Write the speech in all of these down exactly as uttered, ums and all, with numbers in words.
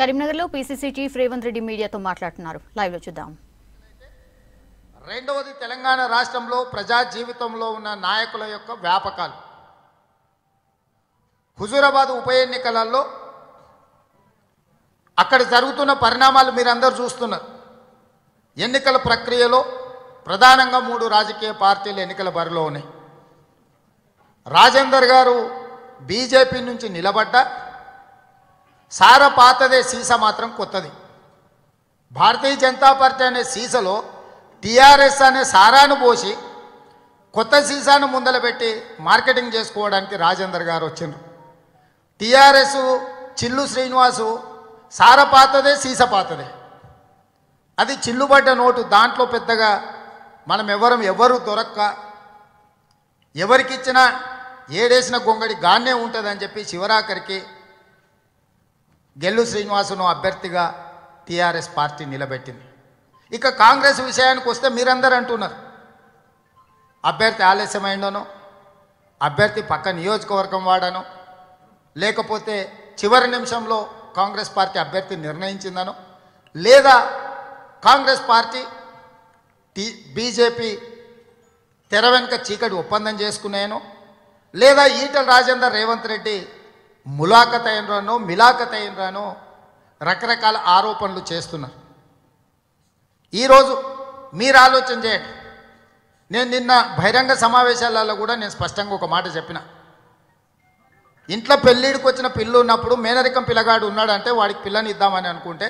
కరీంనగర్లో PCC chief Revanth Reddy మీడియాతో మాట్లాడుతున్నారు. లైవ్ లో చూద్దాం. రెండవది తెలంగాణ రాష్ట్రంలో ప్రజా జీవితంలో ఉన్న నాయకుల యొక్క వ్యాపకాలు. హుజూరాబాద్ ఉప ఎన్నికలలో అక్కడ జరుగుతున్న పరిణామాలు మీరందరూ చూస్తున్నారు. ఎన్నికల ప్రక్రియలో ప్రధానంగా మూడు రాజకీయ పార్టీలు ఎన్నికల బరిలో ఉన్నాయి. రాజేందర్ గారు బీజేపీ నుంచి నిలబడ్డా సార పాతదే, సీసా మాత్రం కొత్తది. భారతీయ జనతా పార్టీ అనే సీసాలో టీఆర్ఎస్ అనే సారాను పోసి కొత్త సీసాను ముందలబెట్టి మార్కెటింగ్ చేసుకోవడానికి రాజేందర్ గారు వచ్చిండ్రు. టీఆర్ఎస్ చిల్లు శ్రీనివాసు సార పాతదే, సీసా పాతదే, అది చిల్లుబడ్డ నోటు. దాంట్లో పెద్దగా మనం ఎవరం ఎవరు దొరక్క ఎవరికిచ్చినా ఏడేసిన గొంగడి గాన్నే ఉంటుందని చెప్పి శివరాకరికి గెల్లు శ్రీనివాసును అభ్యర్థిగా టీఆర్ఎస్ పార్టీ నిలబెట్టింది. ఇక కాంగ్రెస్ విషయానికి వస్తే మీరందరూ అంటున్నారు అభ్యర్థి ఆలస్యమైందనో, అభ్యర్థి పక్క నియోజకవర్గం వాడనో, లేకపోతే చివరి నిమిషంలో కాంగ్రెస్ పార్టీ అభ్యర్థి నిర్ణయించిందనో, లేదా కాంగ్రెస్ పార్టీ టీ బీజేపీ తెర వెనుక చీకటి ఒప్పందం చేసుకునేనో, లేదా ఈటల రాజేందర్ రేవంత్ రెడ్డి ములాఖత్ అయినరానో మిలాఖత్ అయినరానో రకరకాల ఆరోపణలు చేస్తున్నారు. ఈరోజు మీరు ఆలోచన చేయండి. నేను నిన్న బహిరంగ సమావేశాలలో కూడా నేను స్పష్టంగా ఒక మాట చెప్పిన, ఇంట్లో పెళ్ళిడికి వచ్చిన పిల్లు ఉన్నప్పుడు మేనరికం పిల్లగాడు ఉన్నాడంటే వాడికి పిల్లని ఇద్దామని అనుకుంటే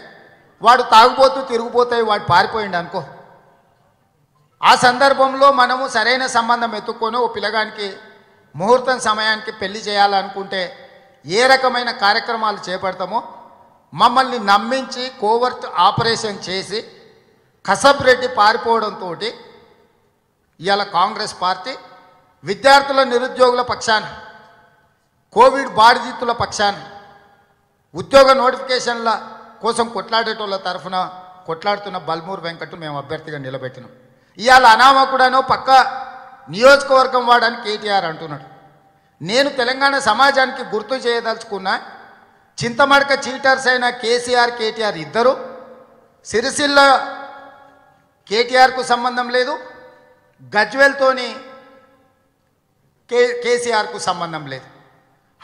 వాడు తాగుపోతూ తిరిగిపోతాయి, వాడు పారిపోయిండు అనుకో. ఆ సందర్భంలో మనము సరైన సంబంధం ఎత్తుక్కొని ఓ పిల్లగానికి ముహూర్తం సమయానికి పెళ్లి చేయాలనుకుంటే ఏ రకమైన కార్యక్రమాలు చేపడతామో మమ్మల్ని నమ్మించి కోవర్ట్ ఆపరేషన్ చేసి కసబ్ రెడ్డి పారిపోవడంతో ఇవాళ కాంగ్రెస్ పార్టీ విద్యార్థుల నిరుద్యోగుల పక్షాన, కోవిడ్ బాధితుల పక్షాన, ఉద్యోగ నోటిఫికేషన్ల కోసం కొట్లాడేటోళ్ళ తరఫున కొట్లాడుతున్న బల్మూరు వెంకట్ మేము అభ్యర్థిగా నిలబెట్టినాం. ఇవాళ అనామకుడనో పక్క నియోజకవర్గం వాడని కేటీఆర్ అంటున్నాడు. నేను తెలంగాణ సమాజానికి గుర్తు చేయదలుచుకున్న చింతమడక చీటర్స్ అయిన కేసీఆర్ కేటీఆర్ ఇద్దరు, సిరిసిల్ల కేటీఆర్కు సంబంధం లేదు, గజ్వేల్తోని కే కేసీఆర్కు సంబంధం లేదు,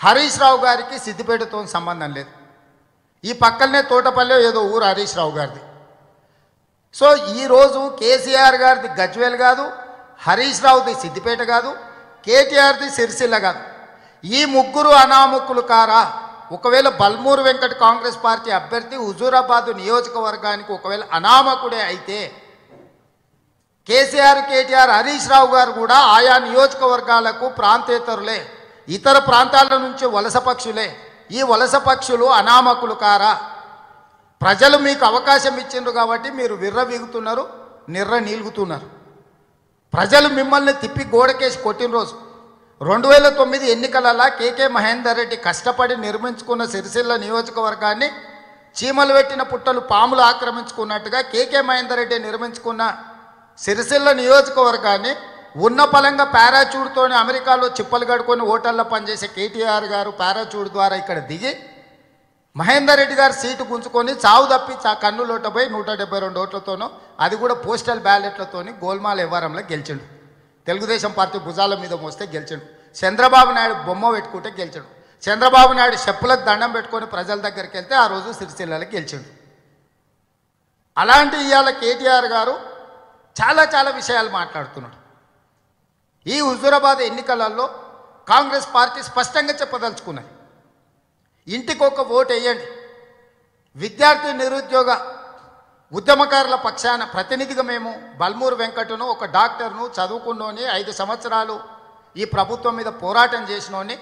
హరీష్ రావు గారికి సిద్దిపేటతో సంబంధం లేదు, ఈ పక్కనే తోటపల్లె ఏదో ఊరు హరీష్ రావు గారిది. సో ఈరోజు కేసీఆర్ గారిది గజ్వేల్ కాదు, హరీష్ రావుది సిద్దిపేట కాదు, కేటీఆర్ది సిరిసిల్ల కాదు. ఈ ముగ్గురు అనామకులు కారా? ఒకవేళ బల్మూరు వెంకట కాంగ్రెస్ పార్టీ అభ్యర్థి హుజూరాబాదు నియోజకవర్గానికి ఒకవేళ అనామకుడే అయితే కేసీఆర్ కేటీఆర్ హరీష్ రావు గారు కూడా ఆయా నియోజకవర్గాలకు ప్రాంతేతరులే, ఇతర ప్రాంతాల నుంచి వలస పక్షులే. ఈ వలస పక్షులు అనామకులు కారా? ప్రజలు మీకు అవకాశం ఇచ్చిండ్రు కాబట్టి మీరు విర్రవీగుతున్నారు, నిర్ర నీలుగుతున్నారు. ప్రజలు మిమ్మల్ని తిప్పి గోడకేసి కొట్టిన రోజు రెండు వేల తొమ్మిది ఎన్నికలలో కేకే మహేందర్ రెడ్డి కష్టపడి నిర్మించుకున్న సిరిసిల్ల నియోజకవర్గాన్ని చీమలు పెట్టిన పుట్టలు పాములు ఆక్రమించుకున్నట్టుగా కేకే మహేందర్ రెడ్డి నిర్మించుకున్న సిరిసిల్ల నియోజకవర్గాన్ని ఉన్న పలంగా పారాచూడ్తోనే అమెరికాలో చిప్పలు కడుకొని హోటల్లో పనిచేసే కేటీఆర్ గారు పారాచూడ్ ద్వారా ఇక్కడ దిగి మహేందర్ రెడ్డి గారు సీటు గుంజుకొని చావు తప్పి చా కన్నులోటపోయి నూట డెబ్బై రెండు ఓట్లతోనూ, అది కూడా పోస్టల్ బ్యాలెట్లతోని గోల్మాల వ్యవహారంలో గెలిచాడు. తెలుగుదేశం పార్టీ భుజాల మీద మోస్తే గెలిచాడు. చంద్రబాబు నాయుడు బొమ్మ పెట్టుకుంటే గెలిచాడు. చంద్రబాబు నాయుడు చెప్పులకు దండం పెట్టుకొని ప్రజల దగ్గరికి వెళ్తే ఆ రోజు సిరిసిల్లలో గెలిచాడు. అలాంటి ఇవాళ కేటీఆర్ గారు చాలా చాలా విషయాలు మాట్లాడుతున్నాడు. ఈ హుజూరాబాద్ ఎన్నికలలో కాంగ్రెస్ పార్టీ స్పష్టంగా చెప్పదలుచుకున్నది, ఇంటికి ఒక ఓటు వేయండి, విద్యార్థి నిరుద్యోగ ఉద్యమకారుల పక్షాన ప్రతినిధిగా మేము బల్మూరు వెంకటను, ఒక డాక్టర్ను, చదువుకున్నోని, ఐదు సంవత్సరాలు ఈ ప్రభుత్వం మీద పోరాటం చేసినోని,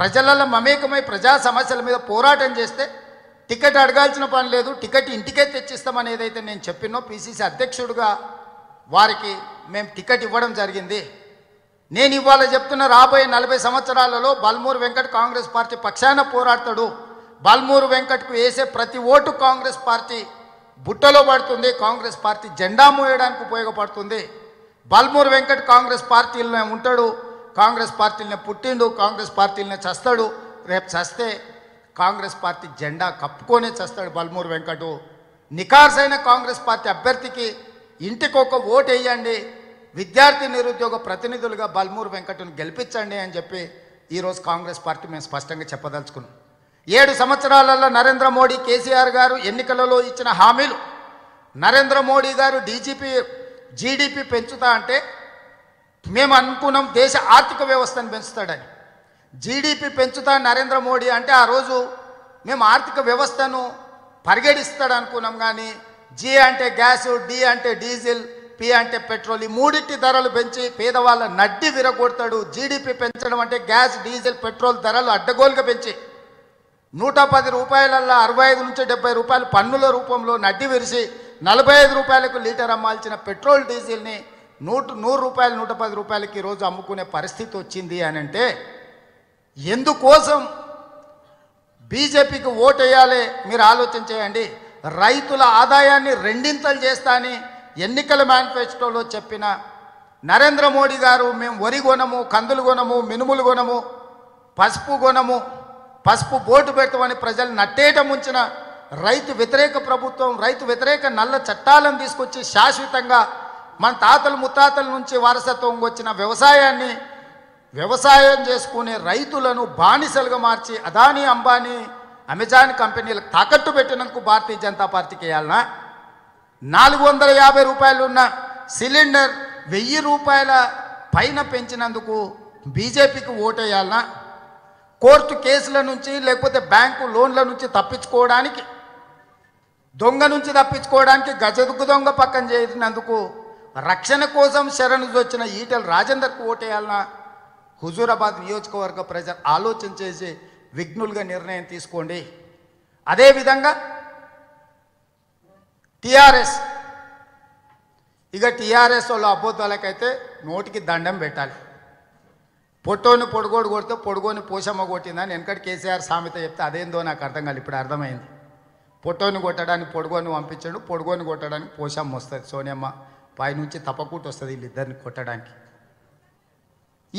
ప్రజలలో మమేకమై ప్రజా సమస్యల మీద పోరాటం చేస్తే టికెట్ అడగాల్సిన పని లేదు, టికెట్ ఇంటికే తెచ్చిస్తామని ఏదైతే నేను చెప్పినో పీసీసీ అధ్యక్షుడిగా వారికి మేము టికెట్ ఇవ్వడం జరిగింది. నేను ఇవాళ చెప్తున్న రాబోయే నలభై సంవత్సరాలలో బల్మూరు వెంకట్ కాంగ్రెస్ పార్టీ పక్షాన పోరాడతాడు. బల్మూరు వెంకట్కు వేసే ప్రతి ఓటు కాంగ్రెస్ పార్టీ బుట్టలో పడుతుంది, కాంగ్రెస్ పార్టీ జెండా మోయడానికి ఉపయోగపడుతుంది. బల్మూరు వెంకట్ కాంగ్రెస్ పార్టీలనే ఉంటాడు, కాంగ్రెస్ పార్టీలనే పుట్టిండు, కాంగ్రెస్ పార్టీలనే చస్తాడు. రేపు చస్తే కాంగ్రెస్ పార్టీ జెండా కప్పుకొనే చేస్తాడు బల్మూరు వెంకట. నికార్సైన కాంగ్రెస్ పార్టీ అభ్యర్థికి ఇంటికొక ఓటు వేయండి, విద్యార్థి నిరుద్యోగ ప్రతినిధులుగా బల్మూరు వెంకటను గెలిపించండి అని చెప్పి ఈరోజు కాంగ్రెస్ పార్టీ మేము స్పష్టంగా చెప్పదలుచుకున్నాం. ఏడు సంవత్సరాలలో నరేంద్ర మోడీ కేసీఆర్ గారు ఎన్నికలలో ఇచ్చిన హామీలు, నరేంద్ర మోడీ గారు డీజీపీ జీడిపి పెంచుతా అంటే మేము అనుకున్నాం దేశ ఆర్థిక వ్యవస్థను పెంచుతాడని. జీడిపి పెంచుతా నరేంద్ర మోడీ అంటే ఆ రోజు మేము ఆర్థిక వ్యవస్థను పరిగెడిస్తాడు అనుకున్నాం. కానీ జీ అంటే గ్యాసు, డి అంటే డీజిల్, పి అంటే పెట్రోల్, ఈ మూడింటి ధరలు పెంచి పేదవాళ్ళ నడ్డి విరగొడతాడు. జీడిపి పెంచడం అంటే గ్యాస్, డీజిల్, పెట్రోల్ ధరలు అడ్డగోలుగా పెంచి నూట పది రూపాయలల్లో అరవై ఐదు నుంచి డెబ్బై రూపాయలు పన్నుల రూపంలో నడ్డి విరిసి నలభై ఐదు రూపాయలకు లీటర్ అమ్మాల్సిన పెట్రోల్ డీజిల్ని నూట నూరు రూపాయలు నూట పది రూపాయలకి ఈరోజు అమ్ముకునే పరిస్థితి వచ్చింది అని అంటే ఎందుకోసం బీజేపీకి ఓటేయాలి మీరు ఆలోచన చేయండి. రైతుల ఆదాయాన్ని రెండింతలు చేస్తా అని ఎన్నికల మేనిఫెస్టోలో చెప్పిన నరేంద్ర మోడీ గారు మేము వరి కొనము, కందులు కొనము, మినుములు కొనము, పసుపు కొనము, పసుపు బోటు పెట్టమని ప్రజలు నట్టేట ముంచిన రైతు వ్యతిరేక ప్రభుత్వం, రైతు వ్యతిరేక నల్ల చట్టాలను తీసుకొచ్చి శాశ్వతంగా మన తాతలు ముత్తాతల నుంచి వారసత్వంగా వచ్చిన వ్యవసాయాన్ని వ్యవసాయం చేసుకునే రైతులను బానిసలుగా మార్చి అదానీ, అంబానీ, అమెజాన్ కంపెనీలకు తాకట్టు పెట్టినందుకు భారతీయ జనతా పార్టీకి వేయాలన్నా? నాలుగు వందల యాభై రూపాయలు ఉన్న సిలిండర్ వెయ్యి రూపాయల పైన పెంచినందుకు బీజేపీకి ఓటేయాలన్నా? కోర్టు కేసుల నుంచి లేకపోతే బ్యాంకు లోన్ల నుంచి తప్పించుకోవడానికి, దొంగ నుంచి తప్పించుకోవడానికి గజదుగ్గు దొంగ పక్కన చేసినందుకు రక్షణ కోసం శరణు వచ్చిన ఈటెల రాజేందర్కు ఓటేయాలన్నా? హుజూరాబాద్ నియోజకవర్గ ప్రజలు ఆలోచన చేసి విఘ్నులుగా నిర్ణయం తీసుకోండి. అదేవిధంగా టీఆర్ఎస్, ఇక టీఆర్ఎస్ వాళ్ళ అబోధాలకైతే నోటికి దండం పెట్టాలి. పొట్టోని పొడుగోడు కొడితే పొడుగోని పోషమ్మ కొట్టిందని వెనకటి కేసీఆర్ సామెత చెప్తే అదేందో నాకు అర్థం కాదు, ఇప్పుడు అర్థమైంది. పొట్టోని కొట్టడానికి పొడుగోని పంపించాడు, పొడుగోని కొట్టడానికి పోషమ్మ వస్తుంది, సోనియమ్మ పైనుంచి తప్పకూట వస్తుంది వీళ్ళిద్దరిని కొట్టడానికి.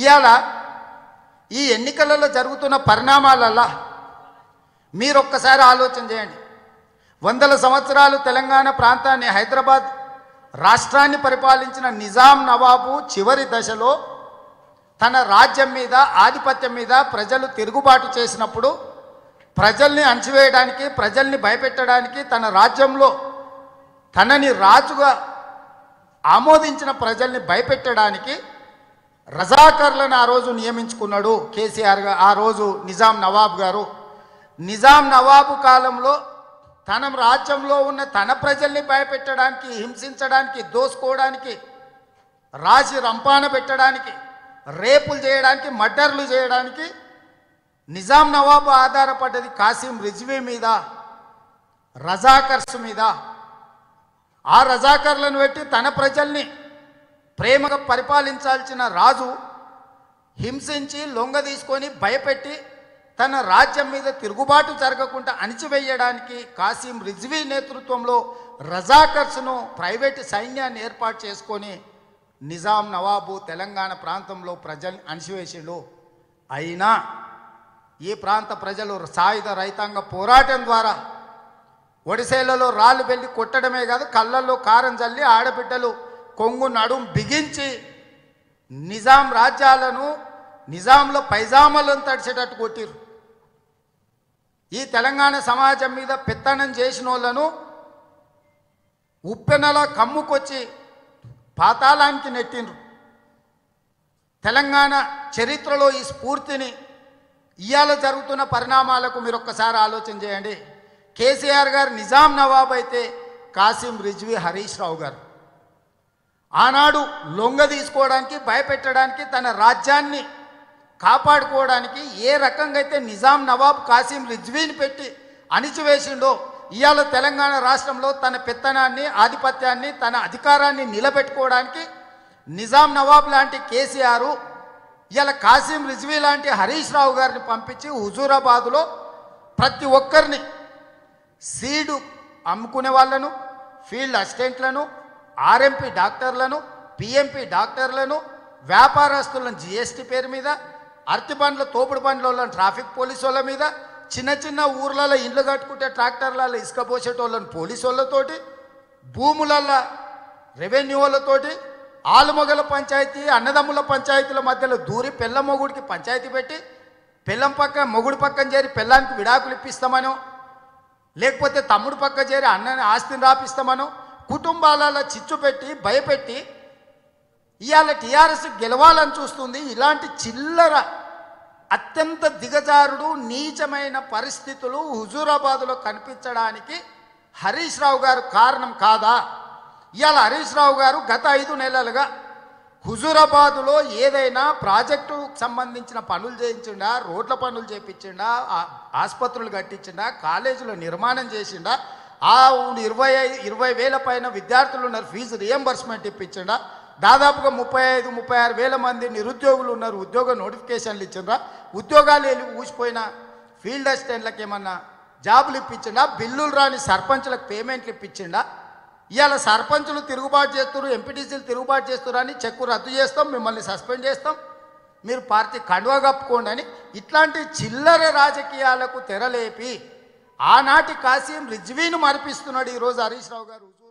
ఇవాళ ఈ ఎన్నికలలో జరుగుతున్న పరిణామాలల్లా మీరు ఒక్కసారి ఆలోచన చేయండి. వందల సంవత్సరాలు తెలంగాణ ప్రాంతాన్ని, హైదరాబాద్ రాష్ట్రాన్ని పరిపాలించిన నిజాం నవాబు చివరి దశలో తన రాజ్యం మీద, ఆధిపత్యం మీద ప్రజలు తిరుగుబాటు చేసినప్పుడు ప్రజల్ని అణచివేయడానికి, ప్రజల్ని భయపెట్టడానికి తన రాజ్యంలో తనని రాజుగా ఆమోదించిన ప్రజల్ని భయపెట్టడానికి రజాకర్లను ఆ రోజు నియమించుకున్నాడు కేసీఆర్ గారు, ఆ రోజు నిజాం నవాబ్ గారు. నిజాం నవాబు కాలంలో తన రాజ్యంలో ఉన్న తన ప్రజల్ని భయపెట్టడానికి, హింసించడానికి, దోసుకోవడానికి, రాజి రంపాన పెట్టడానికి, రేపులు చేయడానికి, మర్డర్లు చేయడానికి నిజాం నవాబు ఆధారపడ్డది కాసిం రిజ్వీ మీద, రజాకర్స్ మీద. ఆ రజాకర్లను పెట్టి తన ప్రజల్ని ప్రేమగా పరిపాలించాల్సిన రాజు హింసించి, లొంగ తీసుకొని, భయపెట్టి తన రాజ్యం మీద తిరుగుబాటు జరగకుండా అణిచివేయడానికి కాసిం రిజ్వీ నేతృత్వంలో రజాకర్స్ను, ప్రైవేటు సైన్యాన్ని ఏర్పాటు చేసుకొని నిజాం నవాబు తెలంగాణ ప్రాంతంలో ప్రజల్ని అణిచివేసిండు. అయినా ఈ ప్రాంత ప్రజలు సాయుధ రైతాంగ పోరాటం ద్వారా ఒడిసేలలో రాళ్ళు వెళ్ళి కొట్టడమే కాదు, కళ్ళల్లో కారం చల్లి ఆడబిడ్డలు కొంగు నడుం బిగించి నిజాం రాజ్యాలను, నిజాంలో పైజామాలను తడిచేటట్టు కొట్టిరు. ఈ తెలంగాణ సమాజం మీద పెత్తనం చేసిన వాళ్ళను ఉప్పెనలా కమ్ముకొచ్చి పాతాళానికి నెట్టిండ్రు. తెలంగాణ చరిత్రలో ఈ స్ఫూర్తిని ఇవాళ జరుగుతున్న పరిణామాలకు మీరు ఒక్కసారి ఆలోచన చేయండి. కేసీఆర్ గారు నిజాం నవాబ్ అయితే కాసిం రిజ్వీ హరీష్ రావు గారు. ఆనాడు లొంగ తీసుకోవడానికి, భయపెట్టడానికి, తన రాజ్యాన్ని కాపాడుకోవడానికి ఏ రకంగా అయితే నిజాం నవాబ్ కాసిం రిజ్వీని పెట్టి అణిచివేసిండో, ఇవాళ తెలంగాణ రాష్ట్రంలో తన పెత్తనాన్ని, ఆధిపత్యాన్ని, తన అధికారాన్ని నిలబెట్టుకోవడానికి నిజాం నవాబ్ లాంటి కేసీఆర్ ఇవాళ కాసిం రిజ్వీ లాంటి హరీష్ రావు గారిని పంపించి హుజూరాబాదులో ప్రతి ఒక్కరిని సీడు అమ్ముకునే వాళ్ళను, ఫీల్డ్ అసిస్టెంట్లను, ఆర్ఎంపీ డాక్టర్లను, పిఎంపీ డాక్టర్లను, వ్యాపారస్తులను జీఎస్టీ పేరు మీద, అరటి బండ్ల తోపుడు బండ్ల ట్రాఫిక్ పోలీసు వాళ్ళ మీద, చిన్న చిన్న ఊర్లలో ఇళ్ళు కట్టుకుంటే ట్రాక్టర్లలో ఇసుక పోసేటోళ్ళని పోలీసులతోటి భూములల రెవెన్యూలతోటి ఆలుమగల పంచాయతీ అన్నదమ్ముల పంచాయతీల మధ్యలో దూరి పెళ్ళ మొగుడికి పంచాయతీ పెట్టి పెళ్ళం పక్క మొగుడు పక్కన చేరి పెళ్ళానికి విడాకులు ఇప్పిస్తామనో లేకపోతే తమ్ముడు పక్క చేరి అన్నని ఆస్తిని రాపిస్తామనో కుటుంబాలలో చిచ్చు పెట్టి భయపెట్టి ఇవాళ టీఆర్ఎస్ గెలవాలని చూస్తుంది. ఇలాంటి చిల్లర అత్యంత దిగజారుడు నీచమైన పరిస్థితులు హుజూరాబాద్లో కనిపించడానికి హరీష్ రావు గారు కారణం కాదా? ఇవాళ హరీష్ రావు గారు గత ఐదు నెలలుగా హుజూరాబాదులో ఏదైనా ప్రాజెక్టుకు సంబంధించిన పనులు చేయించిండా, రోడ్ల పనులు చేయించిండా, ఆసుపత్రులు కట్టించిండా, కాలేజీలో నిర్మాణం చేసిండా, ఆ ఇరవై ఇరవై వేల పైన విద్యార్థులు ఉన్నారు ఫీజు రియంబర్స్మెంట్ ఇప్పించిండా, దాదాపుగా ముప్పై ఐదు ముప్పై ఆరు వేల మంది నిరుద్యోగులు ఉన్నారు ఉద్యోగ నోటిఫికేషన్లు ఇచ్చిండ్రా, ఉద్యోగాలు వెళ్ళి ఊసిపోయిన ఫీల్డ్ అసిస్టెంట్లకు ఏమన్నా జాబులు ఇప్పించిండా, బిల్లులు రాని సర్పంచ్లకు పేమెంట్లు ఇప్పించిండా, ఇవాళ సర్పంచులు తిరుగుబాటు చేస్తారు, ఎంపీటీసీలు తిరుగుబాటు చేస్తారు అని చెక్కు రద్దు చేస్తాం, మిమ్మల్ని సస్పెండ్ చేస్తాం, మీరు పార్టీ కండువా కప్పుకోండి అని ఇట్లాంటి చిల్లర రాజకీయాలకు తెరలేపి ఆనాటి కాసిం రిజ్వీను మరిపిస్తున్నాడు ఈరోజు హరీష్ రావు గారు.